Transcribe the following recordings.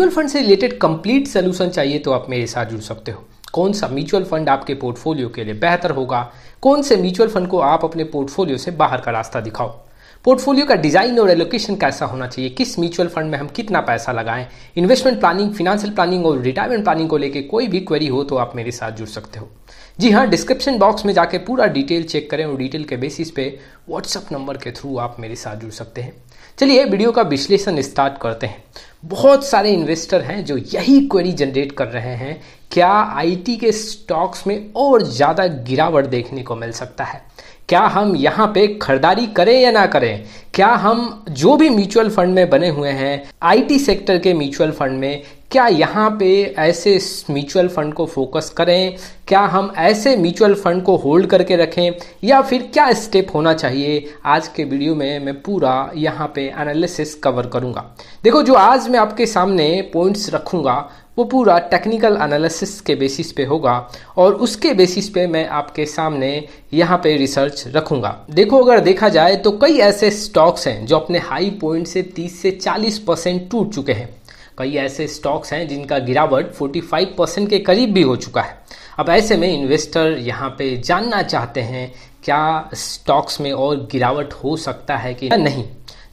Mutual fund से related complete solution चाहिए तो आप मेरे साथ जुड़ सकते हो। कौन सा म्यूचुअल फंड आपके पोर्टफोलियो के लिए बेहतर होगा, कौन से म्यूचुअल फंड को आप अपने पोर्टफोलियो से बाहर का रास्ता दिखाओ, पोर्टफोलियो का डिजाइन और एलोकेशन कैसा होना चाहिए, किस म्यूचुअल फंड में हम कितना पैसा लगाएं, इन्वेस्टमेंट प्लानिंग, फिनेंशियल प्लानिंग और रिटायरमेंट प्लानिंग को लेकर कोई भी क्वेरी हो तो आप मेरे साथ जुड़ सकते हो। जी हाँ, डिस्क्रिप्शन बॉक्स में जाके पूरा डिटेल चेक करें और डिटेल के बेसिस पे व्हाट्सअप नंबर के थ्रू आप मेरे साथ जुड़ सकते हैं। चलिए वीडियो का विश्लेषण स्टार्ट करते हैं। बहुत सारे इन्वेस्टर हैं जो यही क्वेरी जनरेट कर रहे हैं, क्या IT के स्टॉक्स में और ज़्यादा गिरावट देखने को मिल सकता है, क्या हम यहाँ पे खरीदारी करें या ना करें, क्या हम जो भी म्यूचुअल फंड में बने हुए हैं IT सेक्टर के म्यूचुअल फंड में, क्या यहाँ पे ऐसे म्यूचुअल फंड को फोकस करें, क्या हम ऐसे म्यूचुअल फंड को होल्ड करके रखें या फिर क्या स्टेप होना चाहिए। आज के वीडियो में मैं पूरा यहाँ पे एनालिसिस कवर करूँगा। देखो, जो आज मैं आपके सामने पॉइंट्स रखूँगा वो पूरा टेक्निकल एनालिसिस के बेसिस पे होगा और उसके बेसिस पे मैं आपके सामने यहाँ पे रिसर्च रखूँगा। देखो, अगर देखा जाए तो कई ऐसे स्टॉक्स हैं जो अपने हाई पॉइंट से 30 से 40% टूट चुके हैं, कई ऐसे स्टॉक्स हैं जिनका गिरावट 45% के करीब भी हो चुका है। अब ऐसे में इन्वेस्टर यहाँ पे जानना चाहते हैं क्या स्टॉक्स में और गिरावट हो सकता है कि नहीं।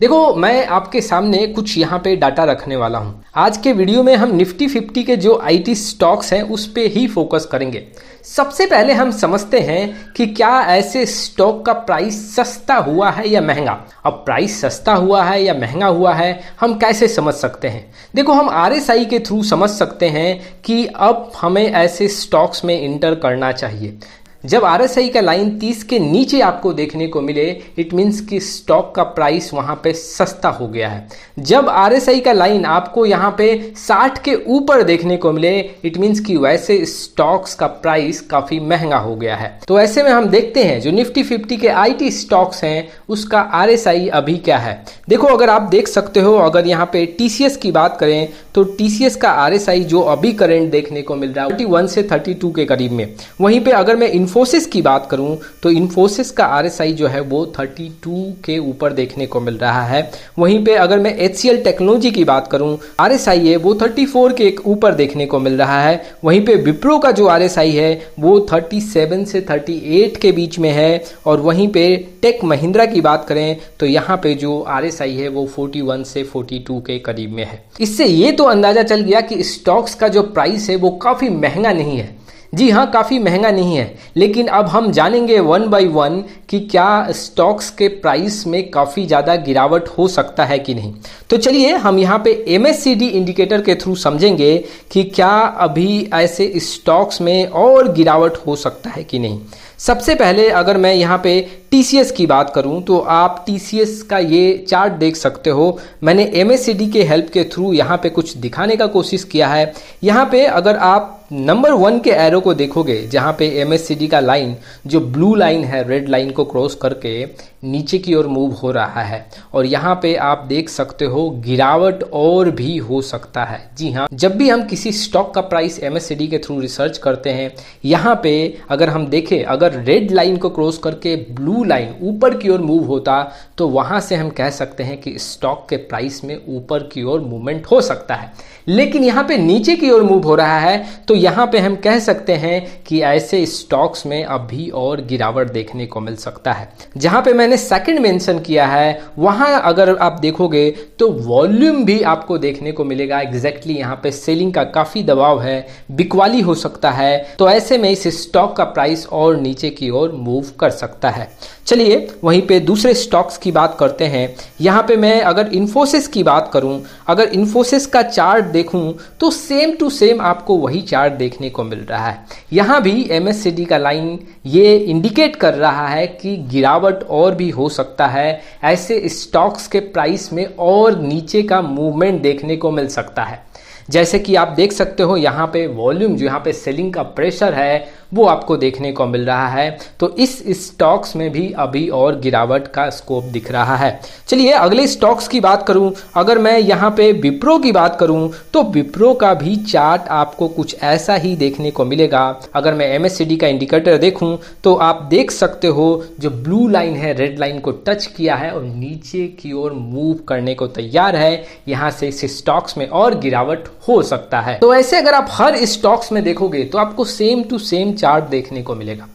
देखो, मैं आपके सामने कुछ यहाँ पे डाटा रखने वाला हूँ। आज के वीडियो में हम निफ्टी 50 के जो IT स्टॉक्स हैं उस पे ही फोकस करेंगे। सबसे पहले हम समझते हैं कि क्या ऐसे स्टॉक का प्राइस सस्ता हुआ है या महंगा। अब प्राइस सस्ता हुआ है या महंगा हुआ है हम कैसे समझ सकते हैं। देखो, हम RSI के थ्रू समझ सकते हैं कि अब हमें ऐसे स्टॉक्स में इंटर करना चाहिए। जब RSI का लाइन 30 के नीचे आपको देखने को मिले, इट मीन्स कि स्टॉक का प्राइस वहां पे सस्ता हो गया है। जब RSI का लाइन आपको यहां पे 60 के ऊपर देखने को मिले, इट मीन्स कि वैसे स्टॉक्स का प्राइस काफी महंगा हो गया है। तो ऐसे में हम देखते हैं जो निफ्टी 50 के IT स्टॉक्स हैं उसका RSI अभी क्या है। देखो, अगर आप देख सकते हो, अगर यहाँ पे TCS की बात करें तो TCS का RSI जो अभी करेंट देखने को मिल रहा है 31 से 32 के करीब में। वहीं पर अगर मैं इन्फोसिस की बात करूं तो इन्फोसिस का RSI जो है वो 32 के ऊपर देखने को मिल रहा है। वहीं पे अगर मैं HCL टेक्नोलॉजी की बात करूं, RSI है वो 34 के ऊपर देखने को मिल रहा है। वहीं पे विप्रो का जो RSI है वो 37 से 38 के बीच में है। और वहीं पे टेक महिंद्रा की बात करें तो यहाँ पे जो RSI है वो 41 से 42 के करीब में है। इससे ये तो अंदाज़ा चल गया कि स्टॉक्स का जो प्राइस है वो काफ़ी महंगा नहीं है। जी हाँ, काफ़ी महंगा नहीं है, लेकिन अब हम जानेंगे 1 बाय 1 कि क्या स्टॉक्स के प्राइस में काफ़ी ज़्यादा गिरावट हो सकता है कि नहीं। तो चलिए हम यहाँ पे MACD इंडिकेटर के थ्रू समझेंगे कि क्या अभी ऐसे स्टॉक्स में और गिरावट हो सकता है कि नहीं। सबसे पहले अगर मैं यहाँ पे TCS की बात करूँ तो आप TCS का ये चार्ट देख सकते हो। मैंने MACD के हेल्प के थ्रू यहाँ पे कुछ दिखाने का कोशिश किया है। यहाँ पे अगर आप नंबर 1 के एरो को देखोगे, जहाँ पे MACD का लाइन जो ब्लू लाइन है रेड लाइन को क्रॉस करके नीचे की ओर मूव हो रहा है और यहाँ पे आप देख सकते हो गिरावट और भी हो सकता है। जी हाँ, जब भी हम किसी स्टॉक का प्राइस MACD के थ्रू रिसर्च करते हैं, यहाँ पे अगर हम देखें, अगर रेड लाइन को क्रॉस करके ब्लू लाइन ऊपर की ओर मूव होता तो वहाँ से हम कह सकते हैं कि स्टॉक के प्राइस में ऊपर की ओर मूवमेंट हो सकता है। लेकिन यहाँ पे नीचे की ओर मूव हो रहा है तो यहाँ पे हम कह सकते हैं कि ऐसे स्टॉक्स में अभी और गिरावट देखने को मिल सकता है। जहाँ पे मैंने सेकंड मेंशन किया है वहाँ अगर आप देखोगे तो वॉल्यूम भी आपको देखने को मिलेगा। एग्जैक्टली यहाँ पे सेलिंग का काफ़ी दबाव है, बिकवाली हो सकता है। तो ऐसे में इस स्टॉक का प्राइस और नीचे की ओर मूव कर सकता है। चलिए वहीं पे दूसरे स्टॉक्स की बात करते हैं। यहाँ पे मैं अगर इन्फोसिस की बात करूँ, अगर इन्फोसिस का चार्ट देखूँ तो सेम टू सेम आपको वही चार्ट देखने को मिल रहा है। यहाँ भी MACD का लाइन ये इंडिकेट कर रहा है कि गिरावट और भी हो सकता है, ऐसे स्टॉक्स के प्राइस में और नीचे का मूवमेंट देखने को मिल सकता है। जैसे कि आप देख सकते हो यहाँ पे वॉल्यूम जो यहाँ पे सेलिंग का प्रेशर है वो आपको देखने को मिल रहा है। तो इस स्टॉक्स में भी अभी और गिरावट का स्कोप दिख रहा है। चलिए अगले स्टॉक्स की बात करूं, अगर मैं यहाँ पे विप्रो की बात करूं तो विप्रो का भी चार्ट आपको कुछ ऐसा ही देखने को मिलेगा। अगर मैं MACD का इंडिकेटर देखूं तो आप देख सकते हो जो ब्लू लाइन है रेड लाइन को टच किया है और नीचे की ओर मूव करने को तैयार है। यहाँ से इस स्टॉक्स में और गिरावट हो सकता है। तो ऐसे अगर आप हर स्टॉक्स में देखोगे तो आपको सेम टू सेम चार्ट देखने को मिलेगा।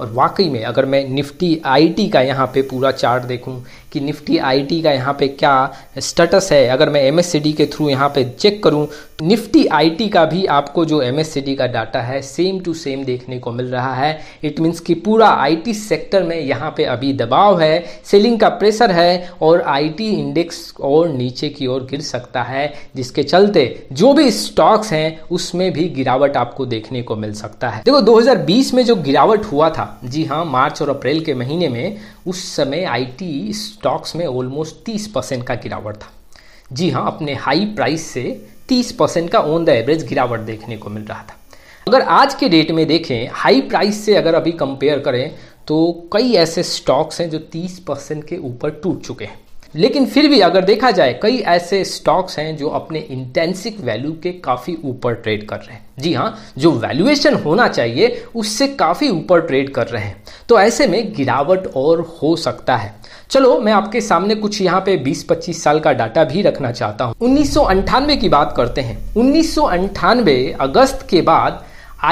और वाकई में अगर मैं निफ्टी आईटी का यहाँ पे पूरा चार्ट देखूं कि निफ्टी आईटी का यहाँ पे क्या स्टेटस है, अगर मैं MACD के थ्रू यहाँ पे चेक करूं तो निफ्टी आईटी का भी आपको जो MACD का डाटा है सेम टू सेम देखने को मिल रहा है। इट मीन्स कि पूरा आईटी सेक्टर में यहाँ पे अभी दबाव है, सेलिंग का प्रेशर है और आईटी इंडेक्स और नीचे की ओर गिर सकता है, जिसके चलते जो भी स्टॉक्स हैं उसमें भी गिरावट आपको देखने को मिल सकता है। देखो 2020 में जो गिरावट हुआ था, जी हाँ, मार्च और अप्रैल के महीने में, उस समय आईटी स्टॉक्स में ऑलमोस्ट 30% का गिरावट था। जी हाँ, अपने हाई प्राइस से 30% का ऑन द एवरेज गिरावट देखने को मिल रहा था। अगर आज के डेट में देखें, हाई प्राइस से अगर अभी कंपेयर करें तो कई ऐसे स्टॉक्स हैं जो 30% के ऊपर टूट चुके हैं, लेकिन फिर भी अगर देखा जाए कई ऐसे स्टॉक्स हैं जो अपने इंटेंसिक वैल्यू के काफ़ी ऊपर ट्रेड कर रहे हैं। जी हाँ, जो वैल्यूएशन होना चाहिए उससे काफ़ी ऊपर ट्रेड कर रहे हैं, तो ऐसे में गिरावट और हो सकता है। चलो मैं आपके सामने कुछ यहाँ पे 20-25 साल का डाटा भी रखना चाहता हूँ। 1998 की बात करते हैं। 1998 अगस्त के बाद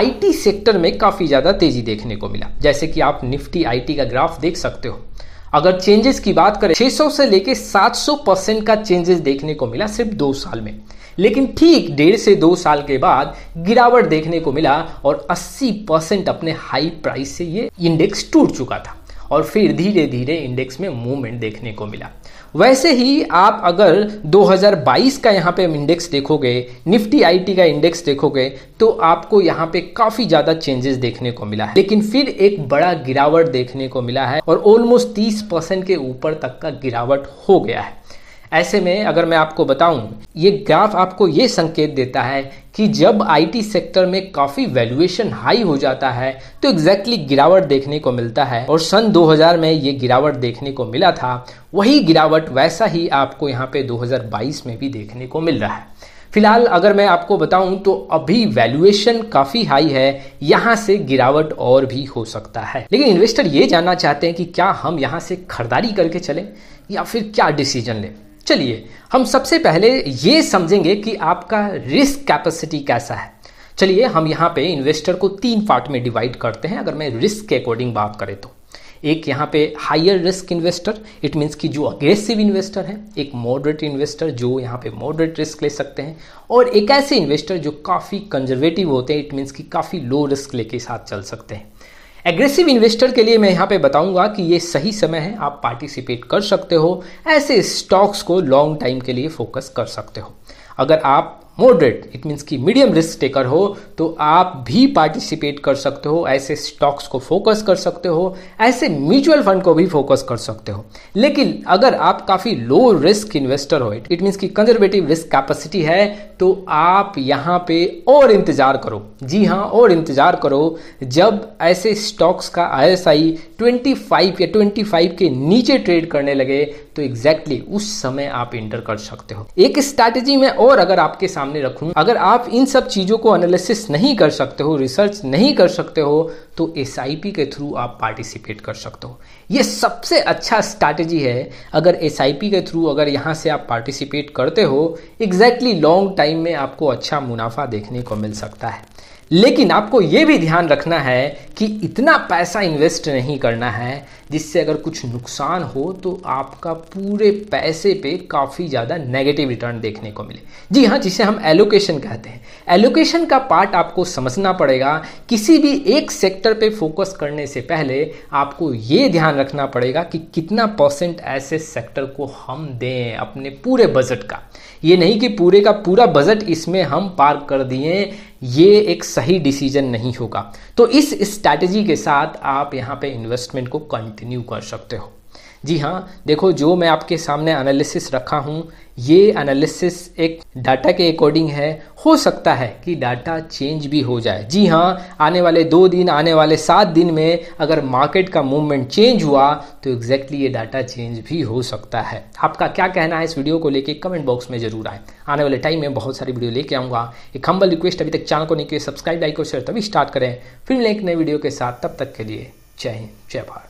IT सेक्टर में काफ़ी ज़्यादा तेजी देखने को मिला, जैसे कि आप निफ्टी IT का ग्राफ देख सकते हो। अगर चेंजेस की बात करें, 600 से लेके 700% का चेंजेस देखने को मिला सिर्फ 2 साल में, लेकिन ठीक 1.5 से 2 साल के बाद गिरावट देखने को मिला और 80% अपने हाई प्राइस से ये इंडेक्स टूट चुका था और फिर धीरे धीरे इंडेक्स में मूवमेंट देखने को मिला। वैसे ही आप अगर 2022 का यहाँ पे इंडेक्स देखोगे, निफ्टी आईटी का इंडेक्स देखोगे, तो आपको यहाँ पे काफ़ी ज़्यादा चेंजेस देखने को मिला है, लेकिन फिर एक बड़ा गिरावट देखने को मिला है और ऑलमोस्ट 30% के ऊपर तक का गिरावट हो गया है। ऐसे में अगर मैं आपको बताऊं, ये ग्राफ आपको ये संकेत देता है कि जब आईटी सेक्टर में काफ़ी वैल्यूएशन हाई हो जाता है तो एग्जैक्टली गिरावट देखने को मिलता है, और सन 2000 में ये गिरावट देखने को मिला था। वही गिरावट वैसा ही आपको यहाँ पे 2022 में भी देखने को मिल रहा है। फिलहाल अगर मैं आपको बताऊं तो अभी वैल्यूएशन काफ़ी हाई है, यहाँ से गिरावट और भी हो सकता है। लेकिन इन्वेस्टर ये जानना चाहते हैं कि क्या हम यहाँ से खरीदारी करके चलें या फिर क्या डिसीजन लें। चलिए हम सबसे पहले ये समझेंगे कि आपका रिस्क कैपेसिटी कैसा है। चलिए हम यहाँ पे इन्वेस्टर को 3 पार्ट में डिवाइड करते हैं। अगर मैं रिस्क के अकॉर्डिंग बात करें तो एक यहाँ पे higher risk investor, it means कि जो अग्रेसिव इन्वेस्टर है, एक मॉडरेट इन्वेस्टर जो यहाँ पे मॉडरेट रिस्क ले सकते हैं, और एक ऐसे इन्वेस्टर जो काफ़ी कंजर्वेटिव होते हैं, इट मीन्स कि काफ़ी लो रिस्क लेके साथ चल सकते हैं। एग्रेसिव इन्वेस्टर के लिए मैं यहाँ पे बताऊंगा कि ये सही समय है, आप पार्टिसिपेट कर सकते हो, ऐसे स्टॉक्स को लॉन्ग टाइम के लिए फोकस कर सकते हो। अगर आप मॉडरेट, इट मीन्स कि मीडियम रिस्क टेकर हो, तो आप भी पार्टिसिपेट कर सकते हो, ऐसे स्टॉक्स को फोकस कर सकते हो, ऐसे म्यूचुअल फंड को भी फोकस कर सकते हो। लेकिन अगर आप काफ़ी लो रिस्क इन्वेस्टर हो, इट मीन्स कि कंजर्वेटिव रिस्क कैपेसिटी है, तो आप यहाँ पे और इंतज़ार करो। जी हाँ, और इंतज़ार करो। जब ऐसे स्टॉक्स का ISI 25 या 25 के नीचे ट्रेड करने लगे तो एग्जैक्टली उस समय आप इंटर कर सकते हो। एक स्ट्रैटेजी में और अगर आपके सामने रखूँ, अगर आप इन सब चीज़ों को एनालिसिस नहीं कर सकते हो, रिसर्च नहीं कर सकते हो, तो SIP के थ्रू आप पार्टिसिपेट कर सकते हो। ये सबसे अच्छा स्ट्रैटेजी है। अगर SIP के थ्रू अगर यहाँ से आप पार्टिसिपेट करते हो, एग्जैक्टली लॉन्ग टाइम में आपको अच्छा मुनाफा देखने को मिल सकता है। लेकिन आपको ये भी ध्यान रखना है कि इतना पैसा इन्वेस्ट नहीं करना है जिससे अगर कुछ नुकसान हो तो आपका पूरे पैसे पे काफ़ी ज़्यादा नेगेटिव रिटर्न देखने को मिले। जी हाँ, जिसे हम एलोकेशन कहते हैं। एलोकेशन का पार्ट आपको समझना पड़ेगा। किसी भी एक सेक्टर पे फोकस करने से पहले आपको ये ध्यान रखना पड़ेगा कि कितना % ऐसे सेक्टर को हम दें अपने पूरे बजट का। ये नहीं कि पूरे का पूरा बजट इसमें हम पार्क कर दिए, ये एक सही डिसीजन नहीं होगा। तो इस स्ट्रैटेजी के साथ आप यहाँ पे इन्वेस्टमेंट को कंटिन्यू कर सकते हो। जी हाँ, देखो जो मैं आपके सामने एनालिसिस रखा हूँ, ये एनालिसिस एक डाटा के अकॉर्डिंग है। हो सकता है कि डाटा चेंज भी हो जाए। जी हाँ, आने वाले 2 दिन, आने वाले 7 दिन में अगर मार्केट का मूवमेंट चेंज हुआ तो एग्जैक्टली ये डाटा चेंज भी हो सकता है। आपका क्या कहना है इस वीडियो को लेके कमेंट बॉक्स में जरूर आए। आने वाले टाइम में बहुत सारी वीडियो लेके आऊँगा। एक हम्बल रिक्वेस्ट, अभी तक चैनल को नहीं किया सब्सक्राइब, लाइक और शेयर तभी स्टार्ट करें। फिर मिलेंगे एक नए वीडियो के साथ, तब तक के लिए जय हिंद, जय भारत।